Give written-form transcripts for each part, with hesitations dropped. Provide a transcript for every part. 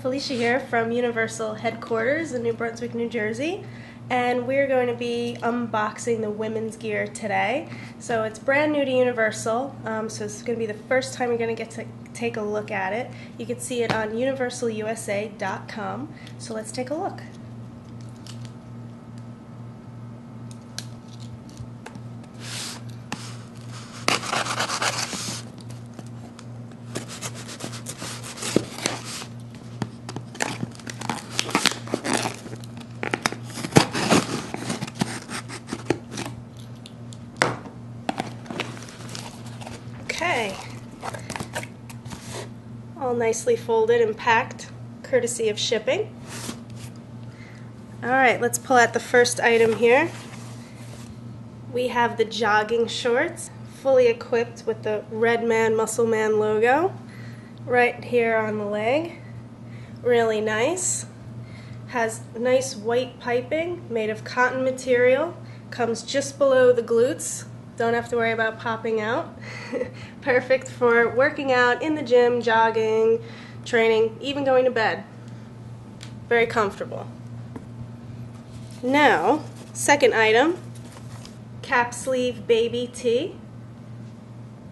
Felicia here from Universal Headquarters in New Brunswick, New Jersey, and we're going to be unboxing the women's gear today. So it's brand new to Universal, so it's going to be the first time you're going to get to take a look at it. You can see it on UniversalUSA.com, so let's take a look. Okay, all nicely folded and packed, courtesy of shipping. All right, let's pull out the first item here. We have the jogging shorts, fully equipped with the Red Man Muscle Man logo right here on the leg. Really nice. Has nice white piping made of cotton material, comes just below the glutes. Don't have to worry about popping out. Perfect for working out in the gym, jogging, training, even going to bed. Very comfortable. Now, second item, cap sleeve baby tee.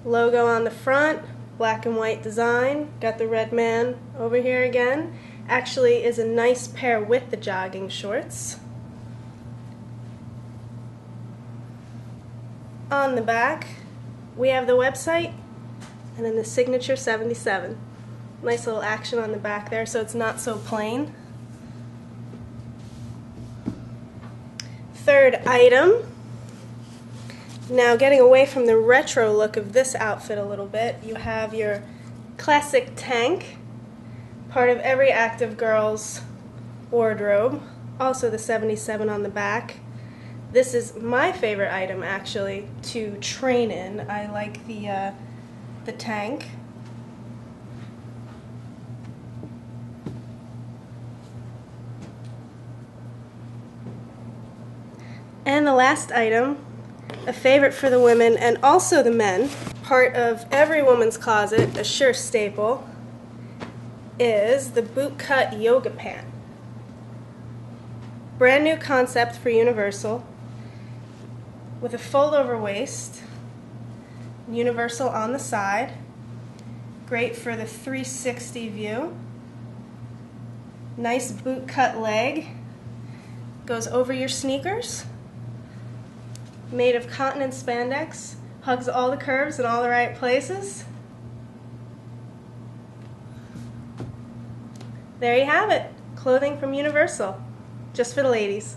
Logo on the front, black and white design. Got the Red Man over here again. Actually is a nice pair with the jogging shorts. On the back, we have the website and then the signature 77. Nice little action on the back there, so it's not so plain. Third item. Now, getting away from the retro look of this outfit a little bit, you have your classic tank, part of every active girl's wardrobe. Also the 77 on the back. This is my favorite item, actually, to train in. I like the tank. And the last item, a favorite for the women and also the men, part of every woman's closet, a sure staple, is the bootcut yoga pant. Brand new concept for Universal, with a fold over waist, Universal on the side, great for the 360 view, nice boot cut leg, goes over your sneakers, made of cotton and spandex, hugs all the curves in all the right places. There you have it, clothing from Universal, just for the ladies.